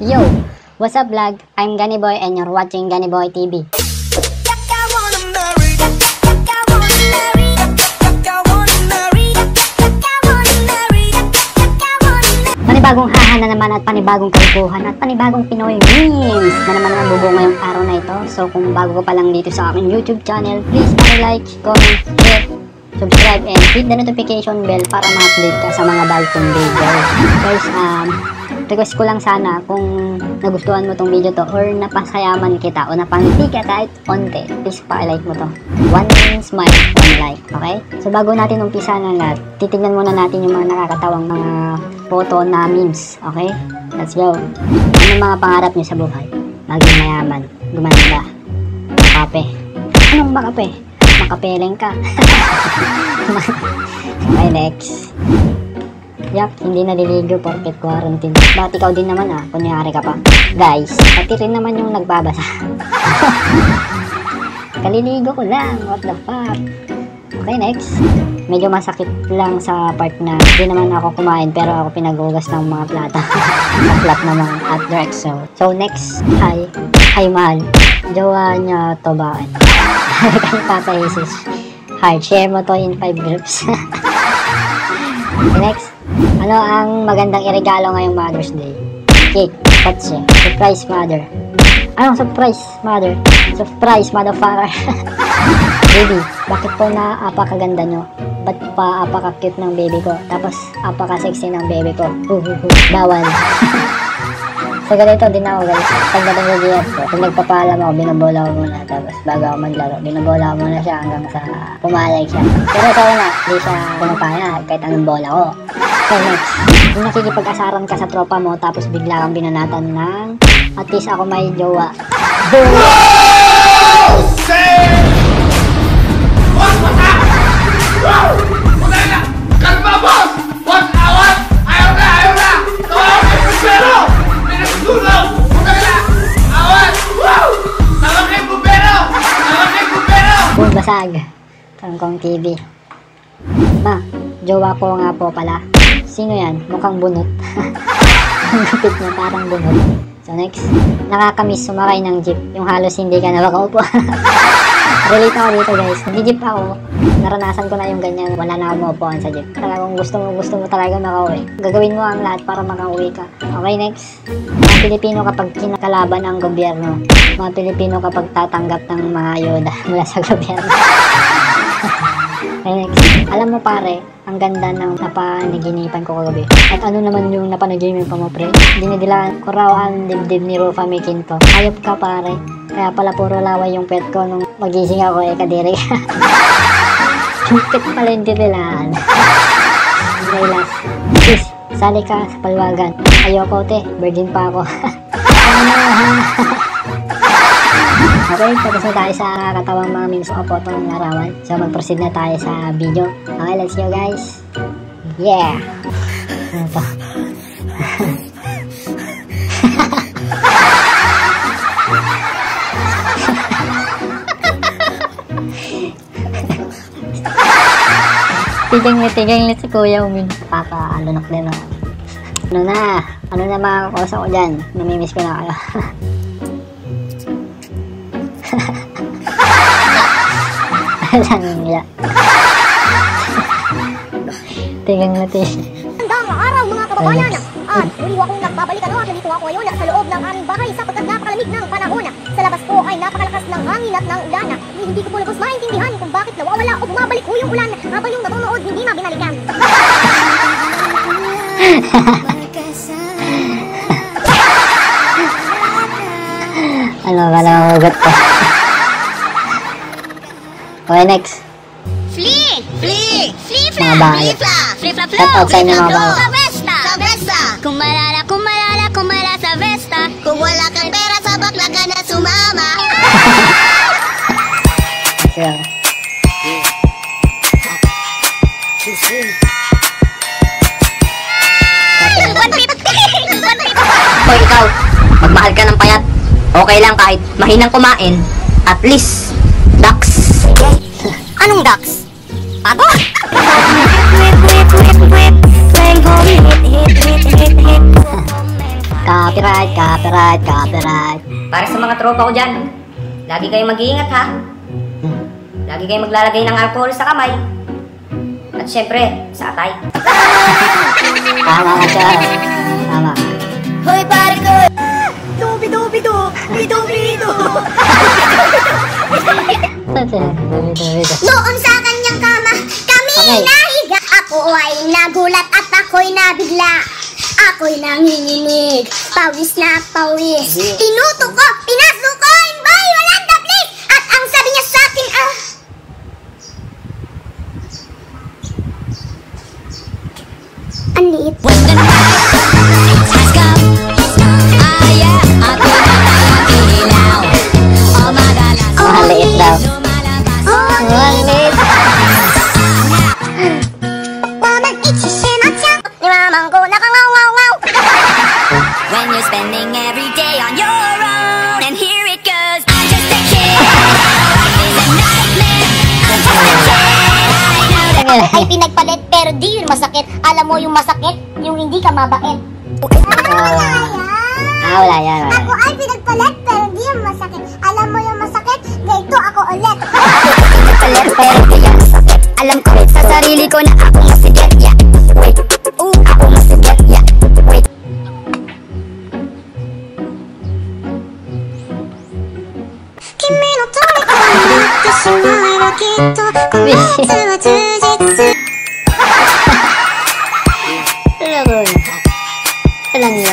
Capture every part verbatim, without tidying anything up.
Yo, what's up vlog? I'm Gani Boy and you're watching Gani Boy T V. Panibagong hahan na naman at panibagong kwentuhan at panibagong Pinoy memes na naman ang bubuo ngayong araw na ito. So kung bago ka pa lang dito sa aking YouTube channel, please paki-like, comment, share, subscribe and hit the notification bell para ma-update ka sa mga bagong video. Guys, um, request ko lang sana kung nagustuhan mo tong video to or napasayaman kita o napangiti ka kahit onte, please pa-like mo to. One smile, one like, okay? So bago natin umpisan ang lahat, titignan muna natin yung mga nakakatawang mga photo na memes, okay? Let's go. Ano mga pangarap nyo sa buhay? Maging mayaman, gumanda, makape. Anong makape? Makapeleng ka. Okay, next. Yap, hindi naliligo porket quarantine. Ba't ikaw din naman ah, kunyari ka pa. Guys, pati rin naman yung nagbabasa. Kaliligo ko lang, what the fuck? Okay, next. Medyo masakit lang sa part na hindi naman ako kumain pero ako pinaghugas ng mga plata. Plat naman at direct so. So next, hi. Hi, mahal. Jowa niya to ba? Kaya papahisis. Hi, share mo to in five groups. Okay, next. Ano ang magandang iregalo ngayong Mother's Day? Cake. Patsi. Surprise, mother. Anong surprise, mother? Surprise, motherfucker. Baby, bakit po na apakaganda nyo? Ba't pa apaka-cute ng baby ko? Tapos apaka-sexy ng baby ko? Huhuhu, bawal. So ganito din ako guys. Pag nag-react ko, pag nagpapaalam ako, binabola ko muna. Tapos bago ako maglaro, binabola ko muna siya hanggang sa pumalag siya. Pero ito na, hindi siya pumapaya kahit anong bola ko. So next, kung nakikipag-asaran ka sa tropa mo, tapos bigla kang binanatan ng at least ako may jowa. Wow! Wow! Wala na! Kalma, boss! One hour! Ayaw na! Ayaw na! Tawag kayo bumbero! Pinagsulong! Wala na! Awan! Wow! Tawag kayo bumbero! Tawag kayo bumbero! Uy, basag! Kangkong T V. Ma, jowa ko nga po pala. Sino yan? Mukhang bunot. Ang gupit niya, parang bunot. So next, nakakamiss sumakay ng jeep. Yung halos hindi ka nakakaupo. Relate ako dito guys. Nag-jeep ako. Naranasan ko na yung ganyan, wala na akong maupuan sa jeep. Talagang gusto mo, gusto mo talaga makauwi. Gagawin mo ang lahat para makauwi ka. Okay, next. Mga Pilipino kapag kinakalaban ang gobyerno. Mga Pilipino kapag tatanggap ng mga ayuda mula sa gobyerno. Okay, next. Alam mo pare, ang ganda ng napanaginipan ko kagabi. At ano naman yung napanaginipan pa mo pre? Dinidilaan ko raw ang dibdib ni Rufa Mekinto. Ayop ka pare. Kaya pala puro laway yung pet ko nung magising ako eh kadiri. Sungkit pala yung dirilaan. Okay, last. Please, sali ka sa palwagan. Ayoko, te. Virgin pa ako. Okay, tapos na tayo sa katawang mga memes o photo ng larawan. So, mag-proceed na tayo sa video. Okay, let's go, guys. Yeah! Ano to? Tigang-tigang si kuya umin. Paka-alunok din ako. Ano na? Ano na mga kakosa ko dyan? Namimiss ko na kayo. Alam nila. Tigang natin. Magandang araw mga kababayan! At muli akong nagbabalikan o dito ako ngayon sa loob ng aming bahay sapagkat napakalamig ng panahon. Sa labas po ay napakalakas ng hangin at ng ulan. Hindi ko po lubos maintindihan kung bakit nawawala o bumabalik po yung ulan habang yung nanonood hindi na binalikan. Ano ba lang ugot ko? Okay, next. Flee! Flee! Flee fla! Flee fla! Flee fla flow! Flee fla flow! Sa Vesta! Sa Vesta! Kumalala, kumalala, kumala sa Vesta. Kung wala kang pera sa baklaga na sumama. Yeah. Yeah. So, ikaw, magmahal ka ng payat. Okay lang kahit mahinang kumain. At least, ducks. Anong ducks? Pato? Copyright, copyright, copyright. Para sa mga tropa ko dyan, lagi kayong mag-iingat ha. Lagi kayong maglalagay ng alcohol sa kamay. At syempre, sa atay. Tama ka siya. Tama. Hoy pare ko! Dubi-dubi-du! Bidu-bidu! Noon sa kanyang kama, kami okay. Nahiga. Ako ay nagulat at ako'y nabigla. Ako'y nanginginig, pawis na pawis. Tinuto ko, pinasok ko, inbay, walang taplis. At ang sabi niya sa akin, ah, ang liit. Ang liit daw. Ang liit. Ay pinagpalit pero di yun masakit. Alam mo yung masakit, yung hindi ka mabait. Ah, wala yan. Ako ay pinagpalit pero di yun masakit. Alam mo yung masakit, ganito ako ulit. Pinagpalit pero di yun masakit. Alam ko sa sarili ko na ako masigit. Yeah, wait, ooh, ako masigit. Yeah, wait. Kimi no toni ko nate shimai wa kitto komatsu wa tsujitsu. Ano ba yun? Alam niyo.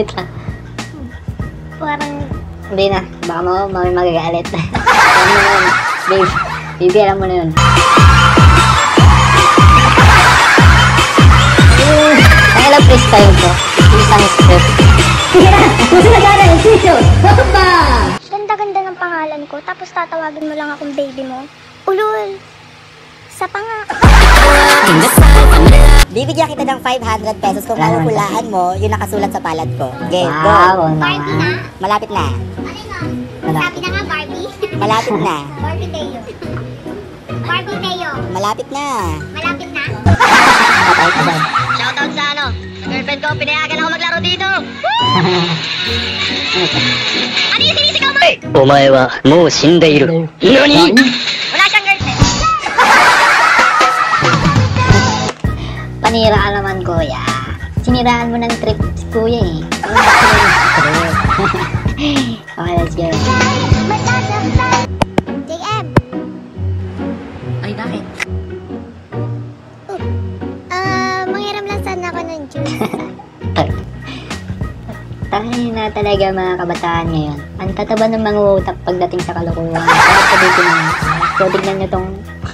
Wait lang. Parang... Hindi na. Baka mo may magagalit. Alam mo na yun. Baby. Baby, alam mo na yun. Ang ilang freestyle ko. Isang script. Sige na! Masunagalan ang sityo! Hoppa! Ganda-ganda ng pangalan ko. Tapos tatawagin mo lang akong baby mo. Ulul! Sa panga! Bibigyan kita ng five hundred pesos kung ano hulaan mo yung nakasulat sa palad ko. Okay, go. Wow, Barbie na? Malapit na. Ano nga? Sabi na nga, Barbie. Malapit na. Barbie Teo. Barbie Teo. Malapit na. Malapit na? Patay ka ba? Shoutout sa ano? Sa girlfriend ko, pinayagan ako maglaro dito. Ano yung sinisigaw mo? Omae wa mou shindeiru. Nani? Wala siyang girlfriend. Siniraan naman, kuya. Siniraan mo ng trip si kuya eh. Okay, let's go. J M! Ay, bakit? Ah, manghiram lang sana ako ng juice. Tangin na talaga mga kabataan ngayon. Ang tataba ng mga utak pagdating sa kalukuhan. Kaya sabihin na. So, tignan nyo tong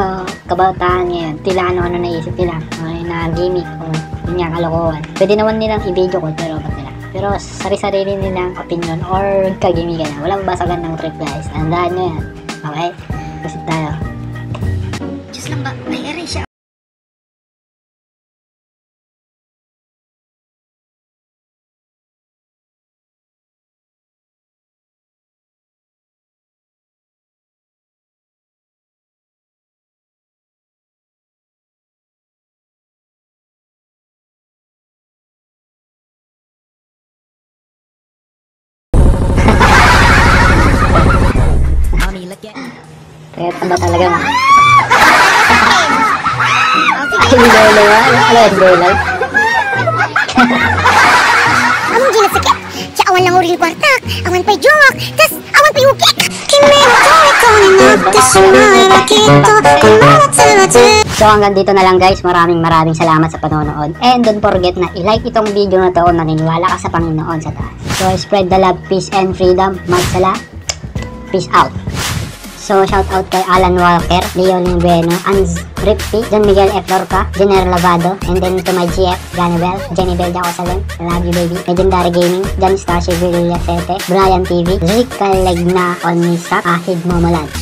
uh, kabataan ngayon. Tila ano-ano naisip nila. Ay, na gimmick o yun nga kalukuhan. Pwede naman nilang i-video ko, pero ba't nila? Pero sari-sarili nilang opinion or kagimikan na. Walang basagan ng trip, guys. Andahan nyo yan. Okay? Kasi tayo. Diyos lang ba? May erase siya. Kaya taba talaga nga. Ay, lolo nga. Ano yung lolo? Among ginasakit. Siya awan lang uring kwartak. Awan pa'y jowak. Tas awan pa'y ukik. So hanggang dito na lang guys. Maraming maraming salamat sa panonood. And don't forget na i-like itong video na to kung naniniwala ka sa Panginoon sa taas. So spread the love, peace, and freedom. Magsala. Peace out. So shout out kay Alan Walker, Leo Lombiano, Anz Rippy, John Miguel Eflorca, Jenner Lavado, and then to my G F, Ganybel, Jennybel Jauselen, love you baby, Legendary Gaming, John Stashy Villacete, Brian T V, Zika Legna, All Mista, Ahid Momolad.